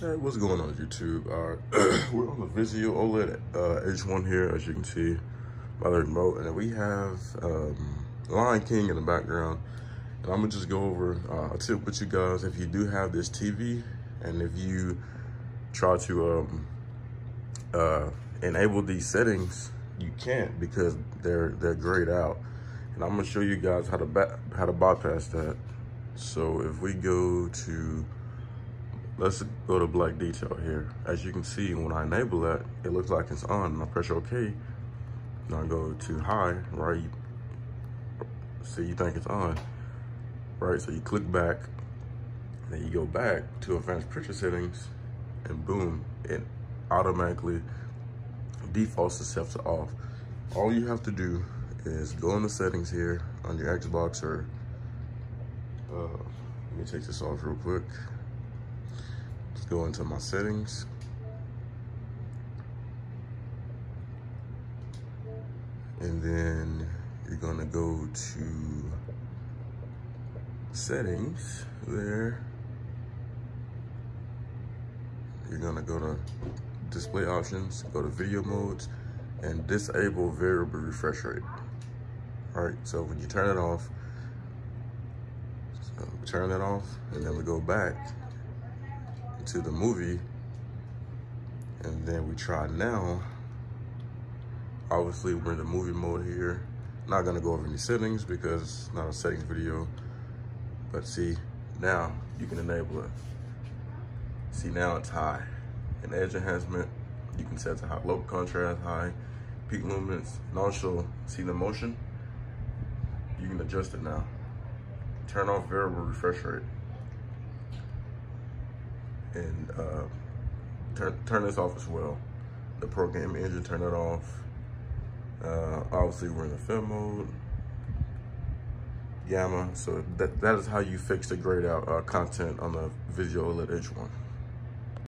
Hey, what's going on YouTube? We're on the Vizio OLED H1 here, as you can see by the remote, and we have Lion King in the background. And I'm gonna just go over a tip with you guys. If you do have this TV, and if you try to enable these settings, you can't, because they're grayed out. And I'm gonna show you guys how to bypass that. So if we go to, let's go to black detail here. As you can see, when I enable that, it looks like it's on. I press OK. Now I go to high, right? So you think it's on, right? So you click back, then you go back to advanced picture settings, and boom, it automatically defaults itself to off. All you have to do is go in the settings here on your Xbox, or let me take this off real quick. Let's go into my settings. And then you're gonna go to settings there. You're gonna go to display options, go to video modes, and disable variable refresh rate. All right, so when you turn it off, so turn that off, and then we go back to the movie, and then we try now. Obviously we're in the movie mode here. Not gonna go over any settings because it's not a settings video, but see, now you can enable it. See, now it's high. And edge enhancement, you can set to high, low contrast, high, peak luminance, and also see the motion, you can adjust it now. Turn off variable refresh rate. And turn this off as well. The program engine, turn it off. Obviously we're in the film mode. Gamma, so that is how you fix the grayed out content on the Vizio OLED H1.